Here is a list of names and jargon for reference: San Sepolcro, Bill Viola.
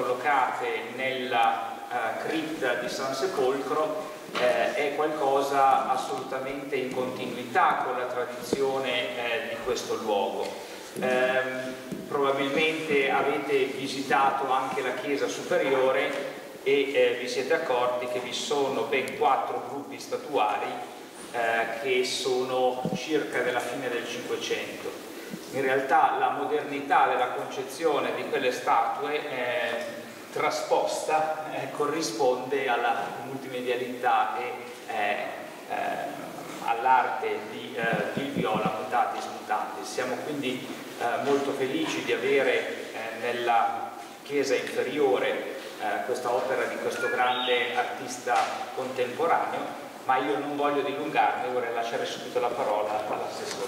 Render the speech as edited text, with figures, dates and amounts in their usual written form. collocate nella cripta di San Sepolcro è qualcosa assolutamente in continuità con la tradizione di questo luogo. Probabilmente avete visitato anche la chiesa superiore e vi siete accorti che vi sono ben 4 gruppi statuari che sono circa della fine del Cinquecento. In realtà la modernità della concezione di quelle statue trasposta corrisponde alla multimedialità e all'arte di Bill Viola, Mutatis Mutandis. Siamo quindi molto felici di avere nella chiesa inferiore questa opera di questo grande artista contemporaneo, ma io non voglio dilungarmi, vorrei lasciare subito la parola all'assessore.